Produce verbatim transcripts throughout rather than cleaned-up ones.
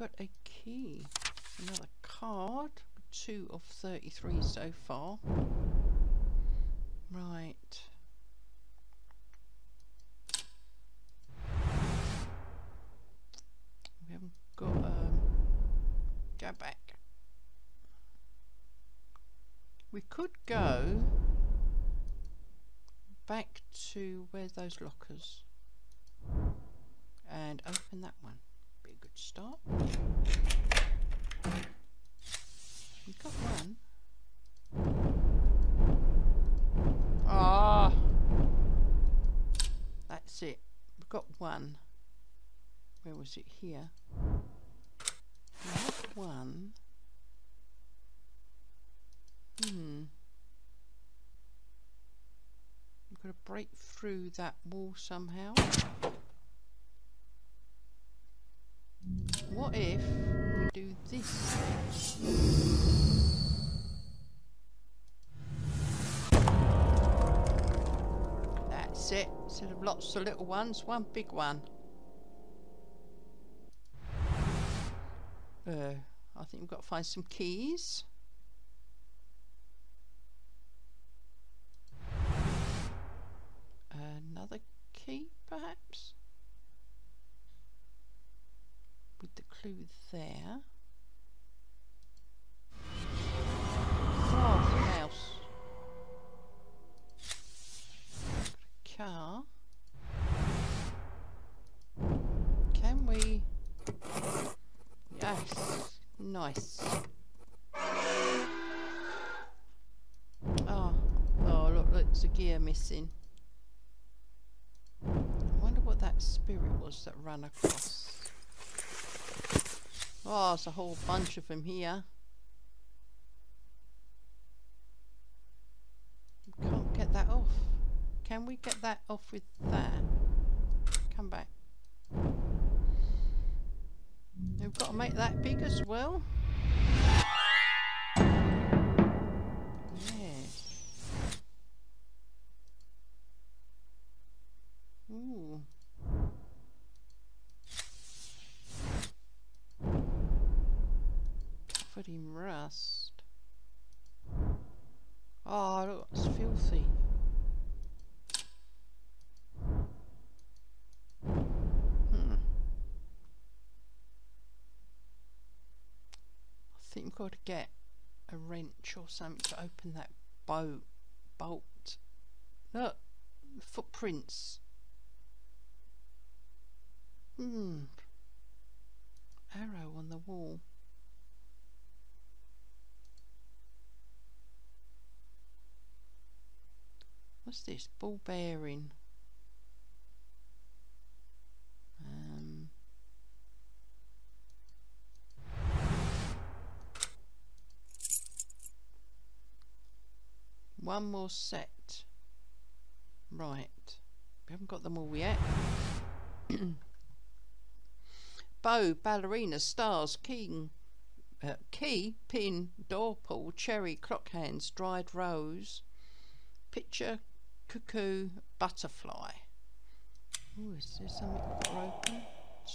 got a key, another card, two of thirty-three so far. Right. We haven't got, um, go back. We could go back to where's those lockers and open that one. Be a good start. We've got one. Ah, that's it. We've got one. Where was it? Here. We've got one. Hmm. We've got to break through that wall somehow. What if we do this? That's it. Instead of lots of little ones, one big one. Uh, I think we've got to find some keys. Another key, perhaps? With the clue there. Oh, something else. Car. Can we? Yes. Nice. Oh, oh look, there's a gear missing. I wonder what that spirit was that ran across. Oh, there's a whole bunch of them here. We can't get that off. Can we get that off with that? Come back. We've got to make that big as well. Yes. Ooh. In rust. Oh, look, it's filthy. Hmm. I think we've got to get a wrench or something to open that bolt. Bolt. Look, footprints. Hmm. Arrow on the wall. What's this? Ball bearing. Um. One more set. Right. We haven't got them all yet. Bow, ballerina, stars, king, uh, key, pin, door pull, cherry, clock hands, dried rose, picture, cuckoo, butterfly. Ooh, is there something broken?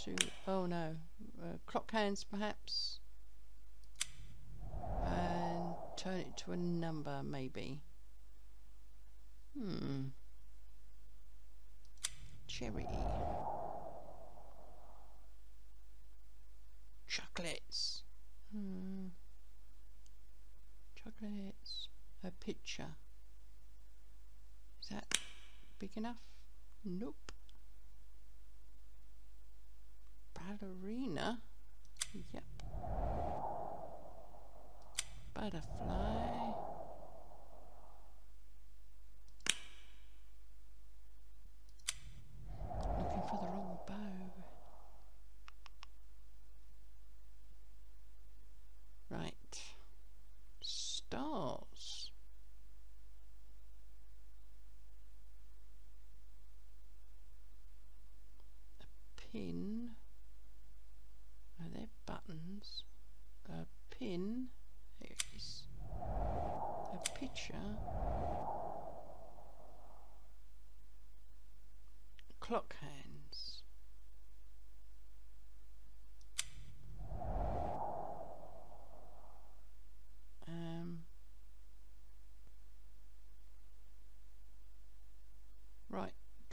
Two, oh no, uh, clock hands perhaps, and turn it to a number maybe. Hmm. Cherry, chocolates. Hmm. Chocolates. A picture. Is that big enough? Nope. Ballerina. Yep. Butterfly. Looking for the wrong bow. Right. Stars. Pin. Are there buttons? A pin. Here it is. A picture. Clock hands.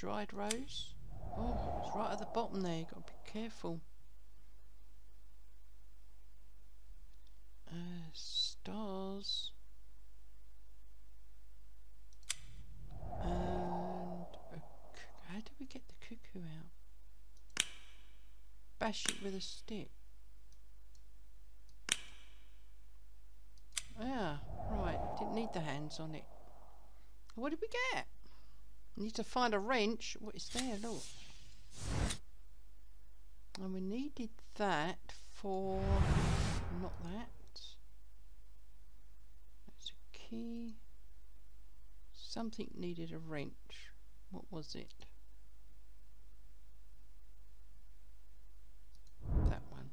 dried rose. Oh, it's right at the bottom there, you got to be careful. Uh, stars. And how do we get the cuckoo out? Bash it with a stick. Ah, right, didn't need the hands on it. What did we get? Need to find a wrench. What is there? Look. And we needed that for not that. That's a key. Something needed a wrench. What was it? That one.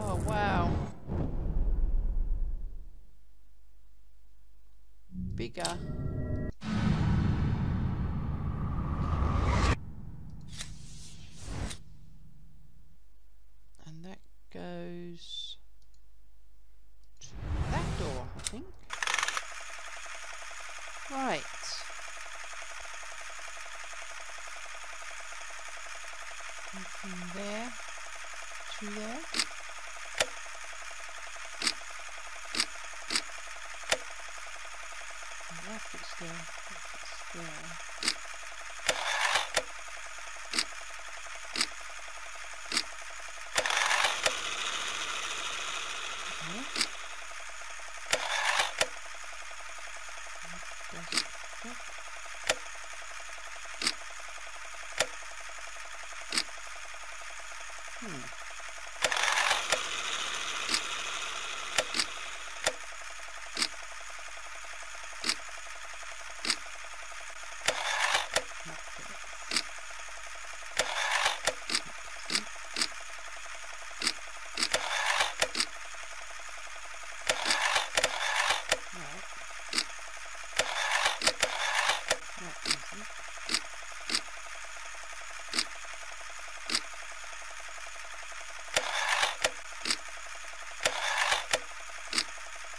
Oh wow. Bigger. And that goes to that door, I think. Right. And from there to there. It's there. It's there. Okay. Hmm.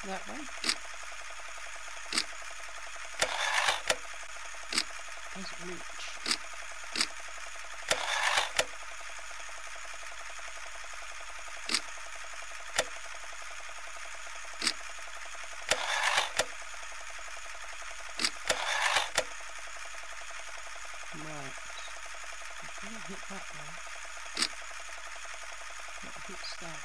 That way. Doesn't reach. Right. I didn't hit that one. What hits that?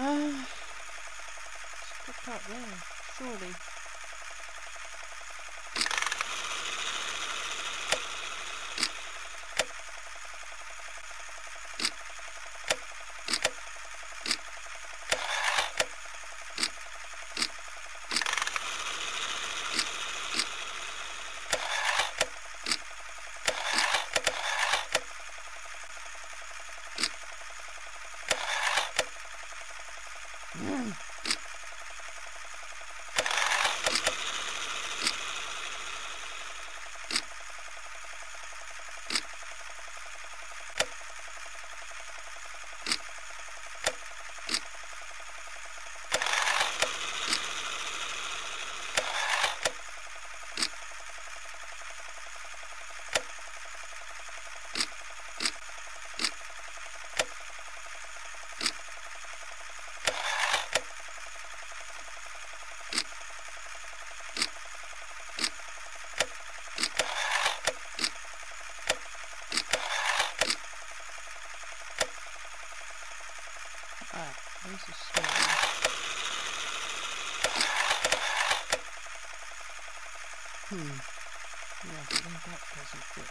Ah, it's picked up there, surely. Hmm. Yeah, I think that doesn't fit.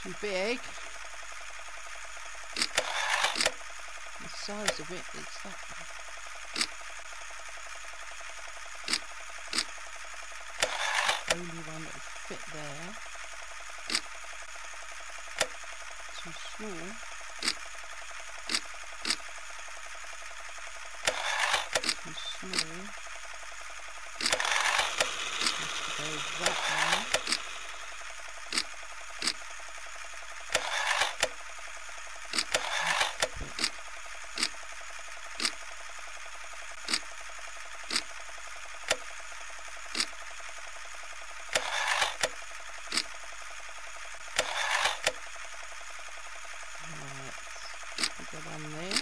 Too big. The size of it is that one. Only one that would fit there. Too small. Too small. Just go that way.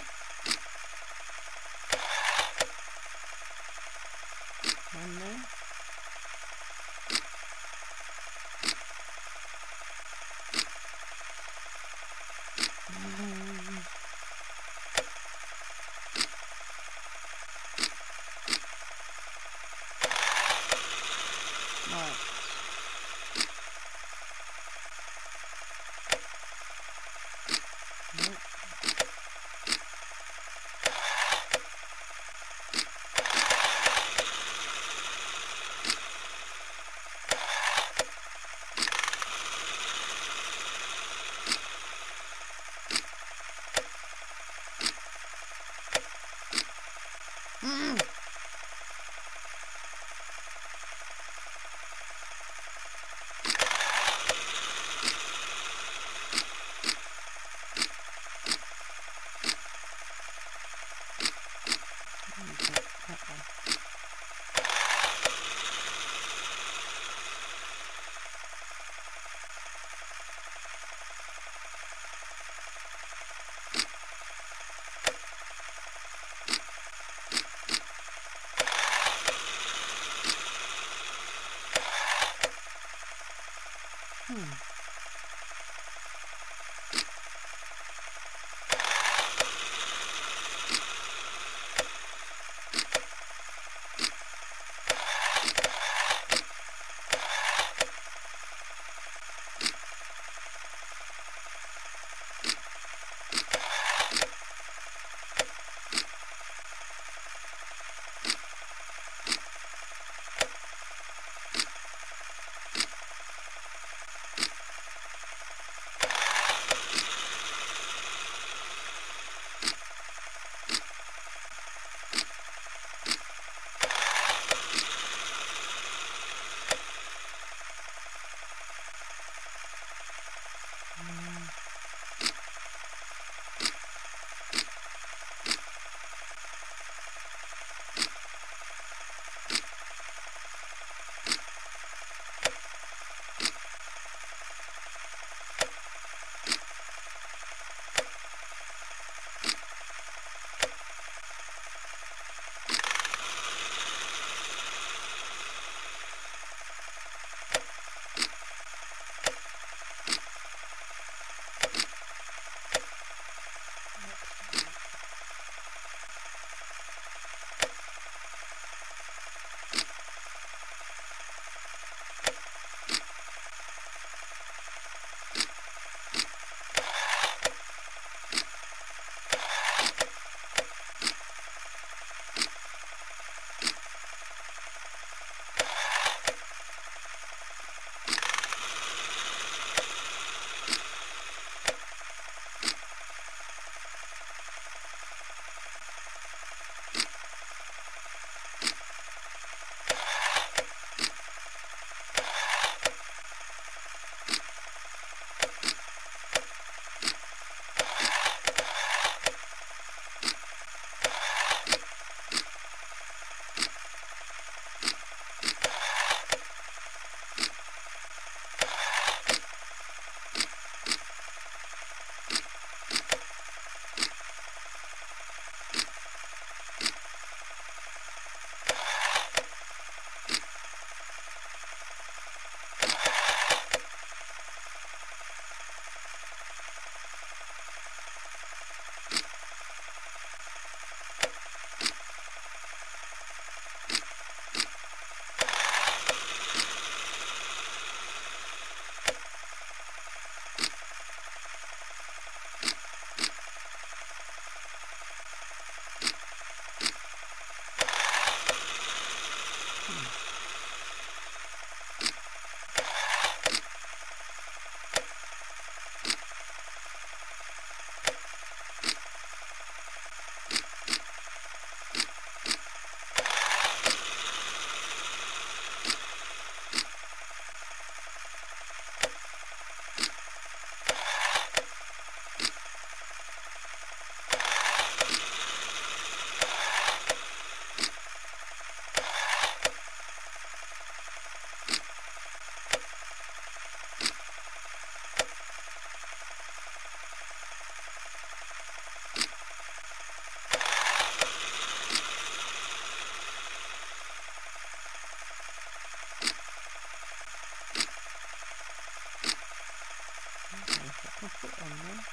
Put it on there.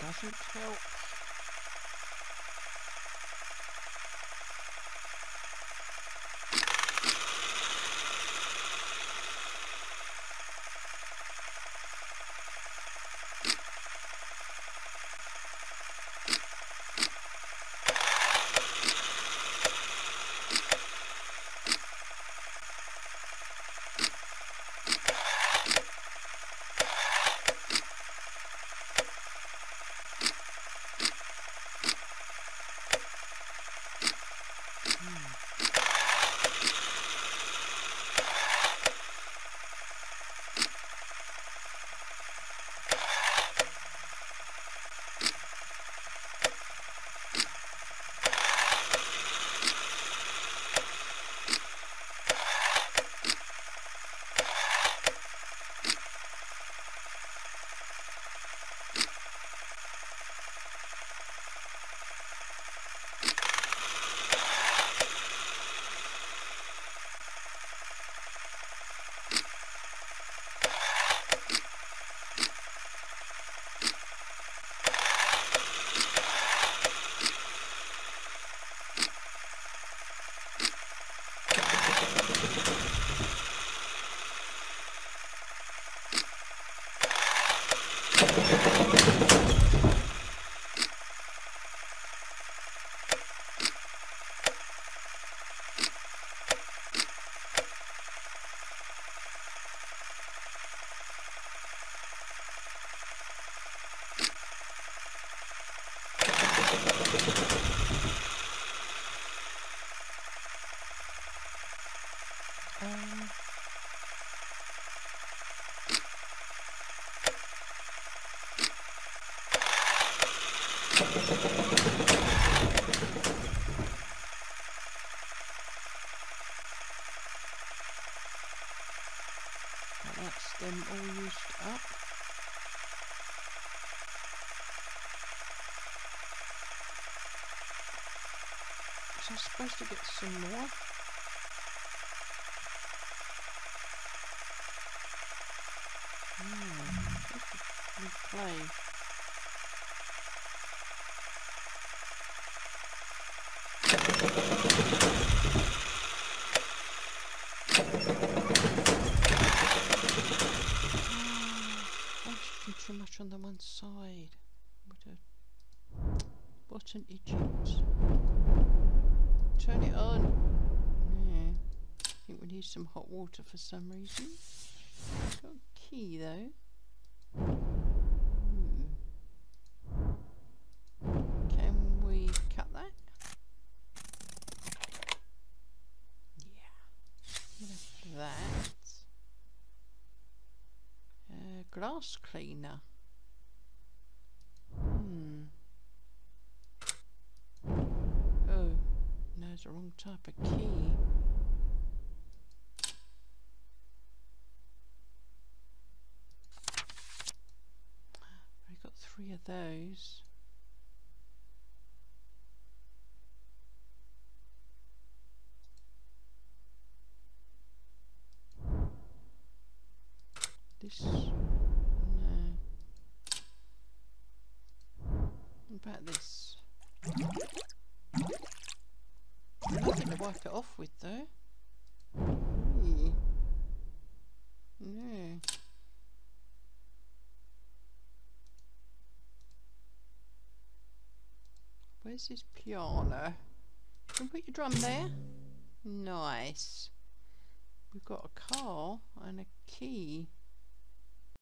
Doesn't help. Um... That's them all used up. So I'm supposed to get some more. Hmm, replay. Too much on the one side. What, a, what an idiot. Turn it on. Yeah. I think we need some hot water for some reason. Got a key though. Hmm. Can we cut that? Yeah. That. Uh, glass cleaner. Hmm. Oh, no, it's the wrong type of key. I got three of those. This, no. What about this? Nothing to wipe it off with though. Eee. No. Where's this piano? Can you put your drum there? Nice. We've got a car and a key.